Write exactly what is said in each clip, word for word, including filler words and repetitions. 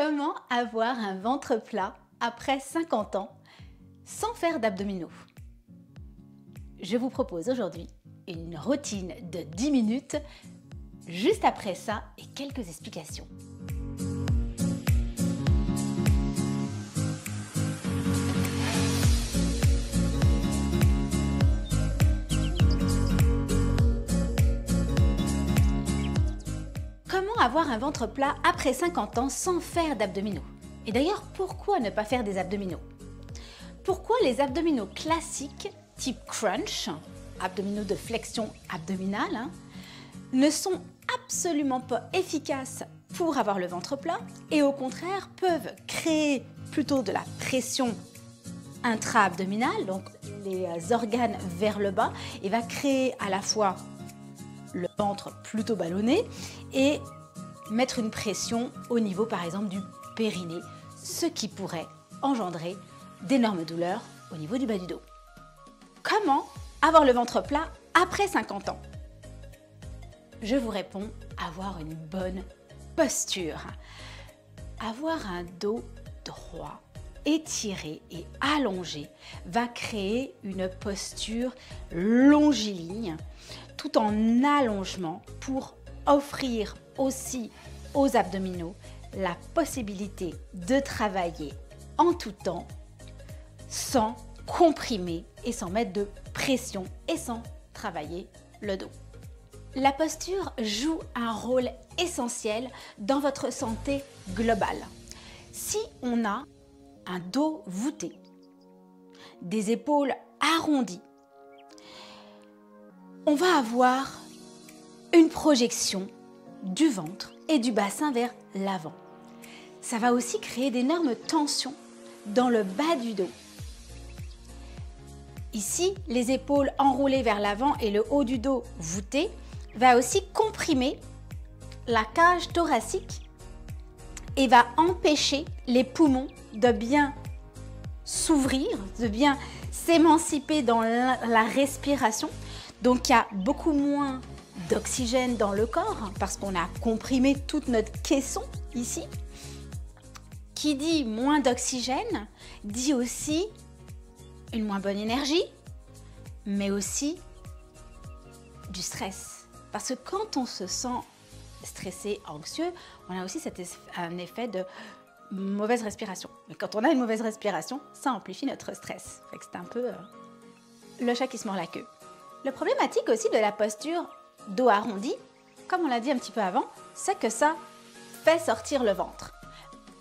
Comment avoir un ventre plat après cinquante ans sans faire d'abdominaux? Je vous propose aujourd'hui une routine de dix minutes, juste après ça et quelques explications. Comment avoir un ventre plat après cinquante ans sans faire d'abdominaux? Et d'ailleurs, pourquoi ne pas faire des abdominaux? Pourquoi les abdominaux classiques, type crunch, abdominaux de flexion abdominale, hein, ne sont absolument pas efficaces pour avoir le ventre plat et au contraire peuvent créer plutôt de la pression intra-abdominale, donc les organes vers le bas, et va créer à la fois le ventre plutôt ballonné et mettre une pression au niveau par exemple du périnée, ce qui pourrait engendrer d'énormes douleurs au niveau du bas du dos. Comment avoir le ventre plat après cinquante ans? Je vous réponds, avoir une bonne posture. Avoir un dos droit, étiré et allongé va créer une posture longiligne tout en allongement pour offrir aussi aux abdominaux la possibilité de travailler en tout temps sans comprimer et sans mettre de pression et sans travailler le dos. La posture joue un rôle essentiel dans votre santé globale. Si on a un dos voûté, des épaules arrondies, on va avoir une projection du ventre et du bassin vers l'avant. Ça va aussi créer d'énormes tensions dans le bas du dos. Ici, les épaules enroulées vers l'avant et le haut du dos voûté va aussi comprimer la cage thoracique et va empêcher les poumons de bien s'ouvrir, de bien s'émanciper dans la respiration. Donc il y a beaucoup moins d'oxygène dans le corps parce qu'on a comprimé toute notre caisson ici. Qui dit moins d'oxygène dit aussi une moins bonne énergie, mais aussi du stress. Parce que quand on se sent stressé, anxieux, on a aussi cet eff- un effet de mauvaise respiration. Mais quand on a une mauvaise respiration, ça amplifie notre stress. C'est un peu euh, le chat qui se mord la queue. La problématique aussi de la posture dos arrondi, comme on l'a dit un petit peu avant, c'est que ça fait sortir le ventre.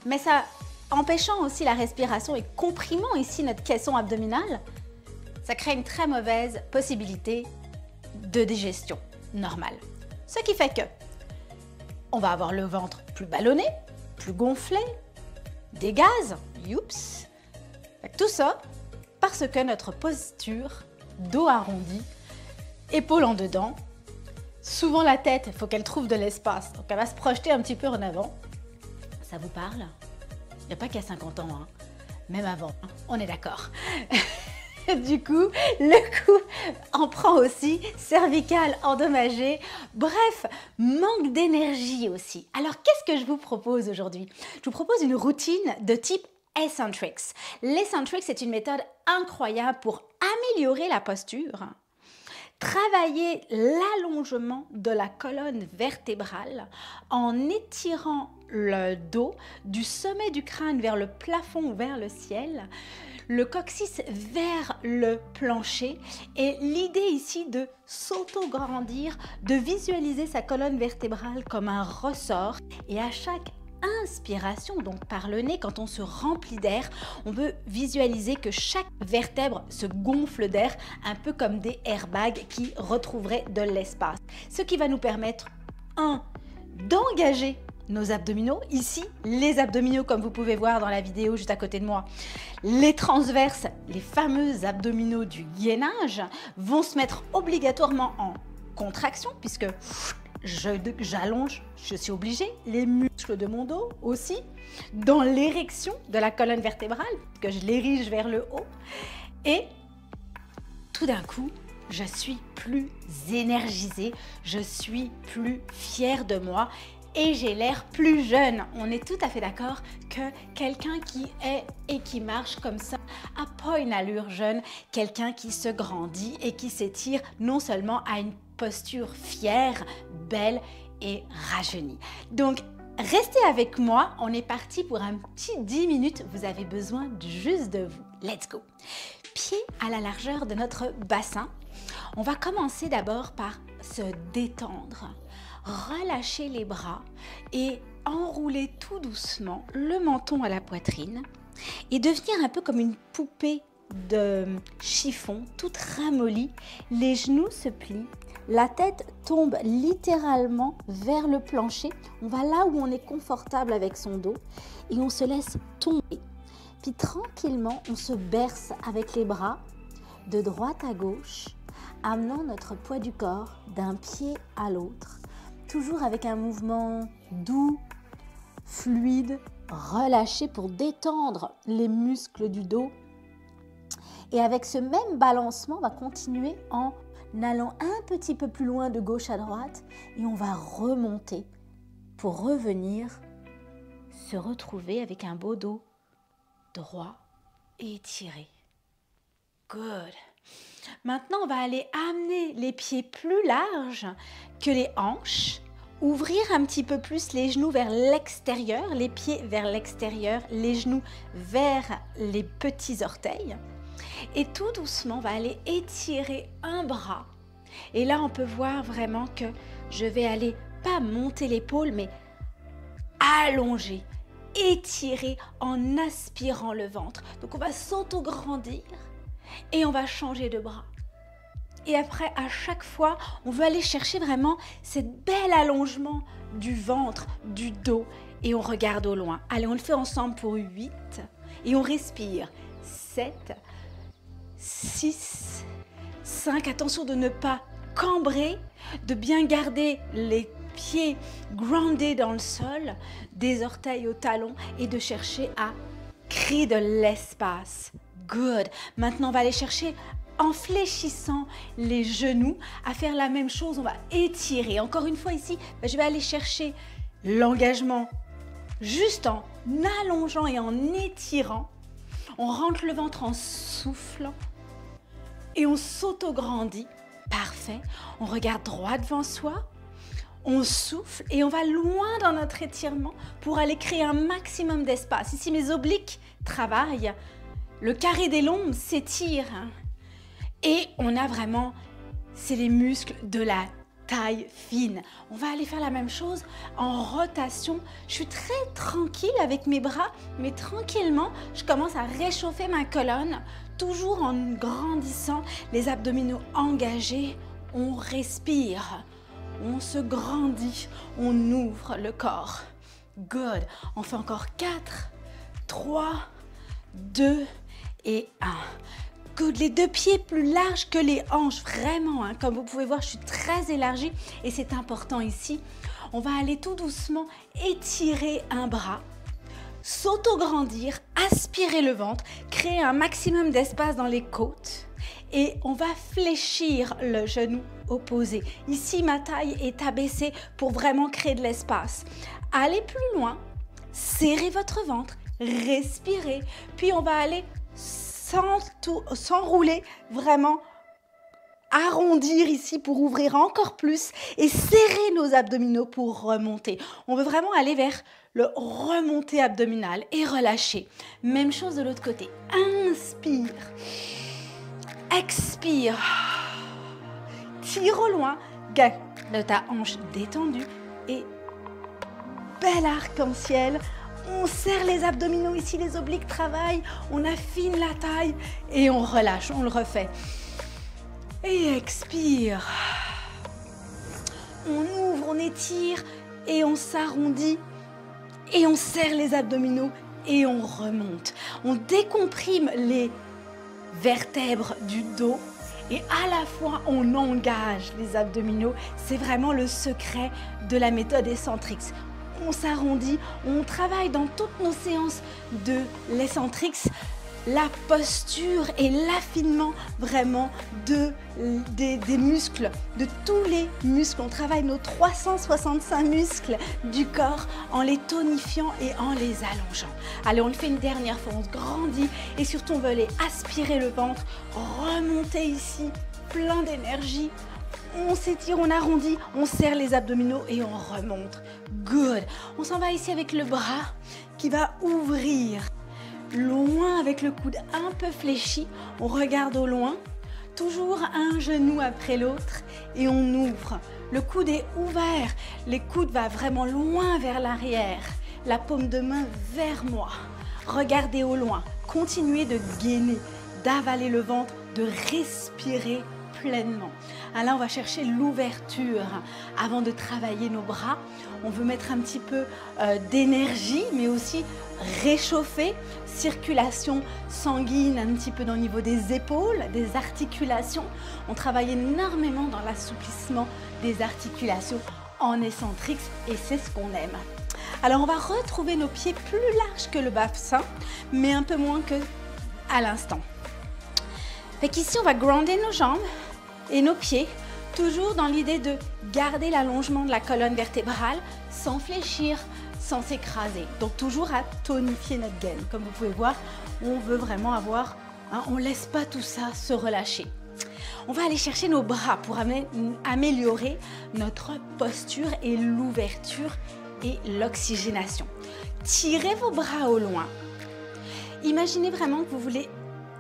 Mais ça, empêchant aussi la respiration et comprimant ici notre caisson abdominale, ça crée une très mauvaise possibilité de digestion normale. Ce qui fait que on va avoir le ventre plus ballonné, plus gonflé, des gaz, youps. Tout ça parce que notre posture, dos arrondi, épaules en dedans, souvent la tête, il faut qu'elle trouve de l'espace, donc elle va se projeter un petit peu en avant. Ça vous parle? Il n'y a pas qu'à cinquante ans, hein. Même avant, hein. On est d'accord. Du coup, le cou en prend aussi, cervicale endommagée, bref, manque d'énergie aussi. Alors qu'est-ce que je vous propose aujourd'hui? Je vous propose une routine de type Essentrics. L'Essentrics est une méthode incroyable pour améliorer la posture, travailler l'allongement de la colonne vertébrale en étirant le dos du sommet du crâne vers le plafond ou vers le ciel, le coccyx vers le plancher, et l'idée ici de s'auto-grandir, de visualiser sa colonne vertébrale comme un ressort, et à chaque inspiration, donc par le nez, quand on se remplit d'air, on veut visualiser que chaque vertèbre se gonfle d'air, un peu comme des airbags qui retrouveraient de l'espace. Ce qui va nous permettre, un, d'engager nos abdominaux, ici les abdominaux comme vous pouvez voir dans la vidéo juste à côté de moi, les transverses, les fameux abdominaux du gainage vont se mettre obligatoirement en contraction puisque j'allonge, je suis obligée, les muscles de mon dos aussi, dans l'érection de la colonne vertébrale, que je l'érige vers le haut, et tout d'un coup, je suis plus énergisée, je suis plus fière de moi et j'ai l'air plus jeune. On est tout à fait d'accord que quelqu'un qui est et qui marche comme ça n'a pas une allure jeune, quelqu'un qui se grandit et qui s'étire non seulement à une posture fière, belle et rajeunie. Donc, restez avec moi, on est parti pour un petit dix minutes, vous avez besoin juste de vous. Let's go! Pieds à la largeur de notre bassin, on va commencer d'abord par se détendre, relâcher les bras et enrouler tout doucement le menton à la poitrine et devenir un peu comme une poupée de chiffon toute ramollie. Les genoux se plient, la tête tombe littéralement vers le plancher, on va là où on est confortable avec son dos et on se laisse tomber. Puis tranquillement, on se berce avec les bras de droite à gauche, amenant notre poids du corps d'un pied à l'autre, toujours avec un mouvement doux, fluide, relâché pour détendre les muscles du dos. Et avec ce même balancement, on va continuer en allant un petit peu plus loin de gauche à droite et on va remonter pour revenir se retrouver avec un beau dos droit et étiré. Good. Maintenant, on va aller amener les pieds plus larges que les hanches, ouvrir un petit peu plus les genoux vers l'extérieur, les pieds vers l'extérieur, les genoux vers les petits orteils. Et tout doucement, on va aller étirer un bras. Et là, on peut voir vraiment que je vais aller, pas monter l'épaule, mais allonger, étirer en aspirant le ventre. Donc, on va s'auto-grandir et on va changer de bras. Et après, à chaque fois, on veut aller chercher vraiment ce bel allongement du ventre, du dos. Et on regarde au loin. Allez, on le fait ensemble pour huit. Et on respire. sept, six, cinq. Attention de ne pas cambrer, de bien garder les pieds groundés dans le sol, des orteils au talon et de chercher à créer de l'espace. Good. Maintenant, on va aller chercher en fléchissant les genoux à faire la même chose. On va étirer. Encore une fois ici, je vais aller chercher l'engagement juste en allongeant et en étirant. On rentre le ventre en soufflant et on s'auto-grandit. Parfait. On regarde droit devant soi. On souffle et on va loin dans notre étirement pour aller créer un maximum d'espace. Ici, mes obliques travaillent. Le carré des lombes s'étire et on a vraiment, c'est les muscles de la taille fine. On va aller faire la même chose en rotation. Je suis très tranquille avec mes bras, mais tranquillement, je commence à réchauffer ma colonne, toujours en grandissant, les abdominaux engagés. On respire, on se grandit, on ouvre le corps. Good. On fait encore quatre, trois, deux, et un. Good. Les deux pieds plus larges que les hanches, vraiment. Hein. Comme vous pouvez voir, je suis très élargie et c'est important ici. On va aller tout doucement étirer un bras, s'auto-grandir, aspirer le ventre, créer un maximum d'espace dans les côtes et on va fléchir le genou opposé. Ici, ma taille est abaissée pour vraiment créer de l'espace. Allez plus loin, serrez votre ventre, respirez, puis on va aller s'enrouler, vraiment arrondir ici pour ouvrir encore plus et serrer nos abdominaux pour remonter. On veut vraiment aller vers le remonté abdominal et relâcher. Même chose de l'autre côté. Inspire, expire, tire au loin, garde ta hanche détendue et bel arc-en-ciel. On serre les abdominaux ici, les obliques travaillent, on affine la taille et on relâche, on le refait. Et expire. On ouvre, on étire et on s'arrondit et on serre les abdominaux et on remonte. On décomprime les vertèbres du dos et à la fois on engage les abdominaux. C'est vraiment le secret de la méthode Essentrics. On s'arrondit, on travaille dans toutes nos séances de l'Essentrics la posture et l'affinement vraiment de, des, des muscles, de tous les muscles. On travaille nos trois cent soixante-cinq muscles du corps en les tonifiant et en les allongeant. Allez, on le fait une dernière fois, on se grandit et surtout on veut aller aspirer le ventre, remonter ici, plein d'énergie. On s'étire, on arrondit, on serre les abdominaux et on remonte. Good. On s'en va ici avec le bras qui va ouvrir. Loin avec le coude un peu fléchi. On regarde au loin. Toujours un genou après l'autre et on ouvre. Le coude est ouvert. Le coude va vraiment loin vers l'arrière. La paume de main vers moi. Regardez au loin. Continuez de gainer, d'avaler le ventre, de respirer pleinement. Alors on va chercher l'ouverture. Avant de travailler nos bras, on veut mettre un petit peu euh, d'énergie, mais aussi réchauffer, circulation sanguine un petit peu dans le niveau des épaules, des articulations. On travaille énormément dans l'assouplissement des articulations en Essentrics et c'est ce qu'on aime. Alors on va retrouver nos pieds plus larges que le bassin, mais un peu moins que à l'instant. Fait qu'ici on va grounder nos jambes et nos pieds, toujours dans l'idée de garder l'allongement de la colonne vertébrale sans fléchir, sans s'écraser. Donc toujours à tonifier notre gaine. Comme vous pouvez voir, on veut vraiment avoir, hein, on ne laisse pas tout ça se relâcher. On va aller chercher nos bras pour améliorer notre posture et l'ouverture et l'oxygénation. Tirez vos bras au loin. Imaginez vraiment que vous voulez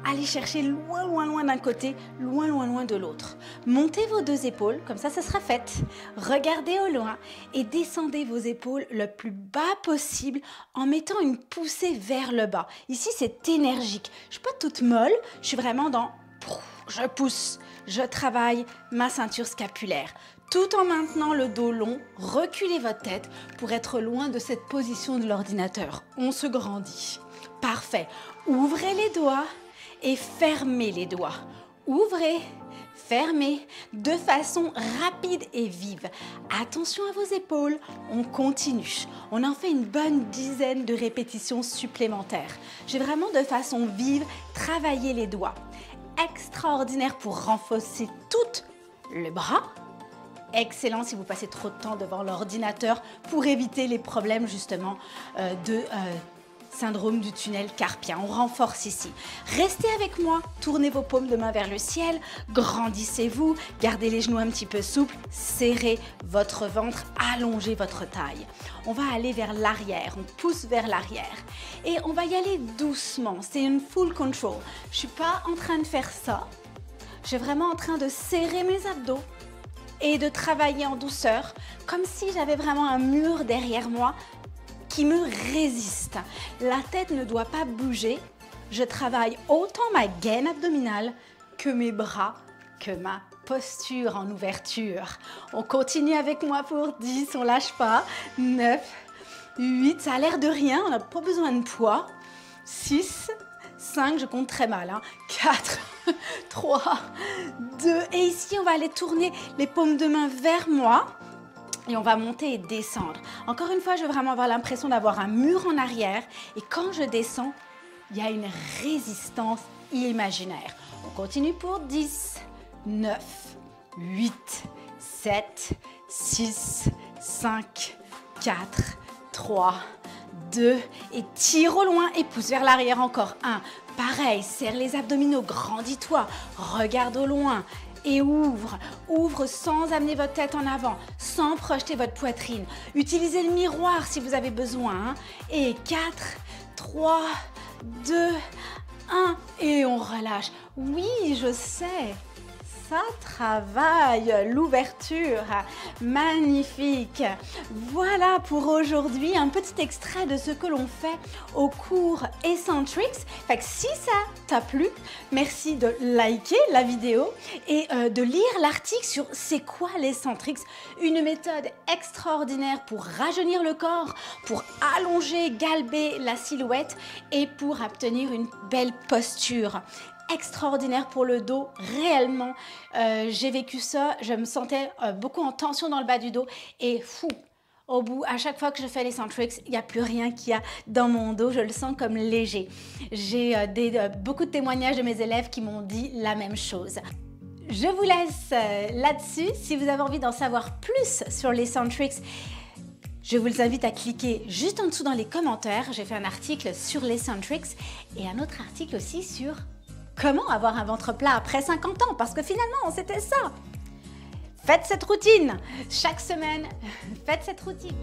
allez chercher loin, loin, loin d'un côté, loin, loin, loin de l'autre. Montez vos deux épaules, comme ça, ça sera fait. Regardez au loin et descendez vos épaules le plus bas possible en mettant une poussée vers le bas. Ici, c'est énergique. Je ne suis pas toute molle, je suis vraiment dans « je pousse ». Je travaille ma ceinture scapulaire. Tout en maintenant le dos long, reculez votre tête pour être loin de cette position de l'ordinateur. On se grandit. Parfait. Ouvrez les doigts. Et fermez les doigts. Ouvrez, fermez de façon rapide et vive. Attention à vos épaules, on continue. On en fait une bonne dizaine de répétitions supplémentaires. J'ai vraiment de façon vive travaillé les doigts. Extraordinaire pour renforcer tout le bras. Excellent si vous passez trop de temps devant l'ordinateur pour éviter les problèmes justement euh, de... Euh, syndrome du tunnel carpien. On renforce ici. Restez avec moi, tournez vos paumes de main vers le ciel, grandissez-vous, gardez les genoux un petit peu souples, serrez votre ventre, allongez votre taille. On va aller vers l'arrière, on pousse vers l'arrière et on va y aller doucement. C'est une full control. Je ne suis pas en train de faire ça. Je suis vraiment en train de serrer mes abdos et de travailler en douceur comme si j'avais vraiment un mur derrière moi qui me résiste. La tête ne doit pas bouger. Je travaille autant ma gaine abdominale que mes bras, que ma posture en ouverture. On continue avec moi pour dix, on lâche pas. neuf, huit, ça a l'air de rien, on n'a pas besoin de poids. six, cinq, je compte très mal, hein. quatre, trois, deux. Et ici, on va aller tourner les paumes de main vers moi. Et on va monter et descendre. Encore une fois, je vais vraiment avoir l'impression d'avoir un mur en arrière. Et quand je descends, il y a une résistance imaginaire. On continue pour dix, neuf, huit, sept, six, cinq, quatre, trois, deux. Et tire au loin et pousse vers l'arrière encore. un. Pareil, serre les abdominaux, grandis-toi, regarde au loin. Et ouvre, ouvre sans amener votre tête en avant, sans projeter votre poitrine. Utilisez le miroir si vous avez besoin. Hein. Et quatre, trois, deux, un. Et on relâche. Oui, je sais, ça travaille l'ouverture. Magnifique. Voilà pour aujourd'hui un petit extrait de ce que l'on fait au cours Essentrics. Fait que si ça t'a plu, merci de liker la vidéo et euh, de lire l'article sur c'est quoi l'Essentrics, une méthode extraordinaire pour rajeunir le corps, pour allonger, galber la silhouette et pour obtenir une belle posture. Extraordinaire pour le dos, réellement. Euh, j'ai vécu ça, je me sentais euh, beaucoup en tension dans le bas du dos et fou, Au bout, à chaque fois que je fais les Essentrics, il n'y a plus rien qu'il y a dans mon dos, je le sens comme léger. J'ai euh, euh, beaucoup de témoignages de mes élèves qui m'ont dit la même chose. Je vous laisse euh, là-dessus. Si vous avez envie d'en savoir plus sur les Essentrics, je vous invite à cliquer juste en dessous dans les commentaires. J'ai fait un article sur les Essentrics et un autre article aussi sur comment avoir un ventre plat après cinquante ans, parce que finalement, c'était ça. Faites cette routine. Chaque semaine, faites cette routine.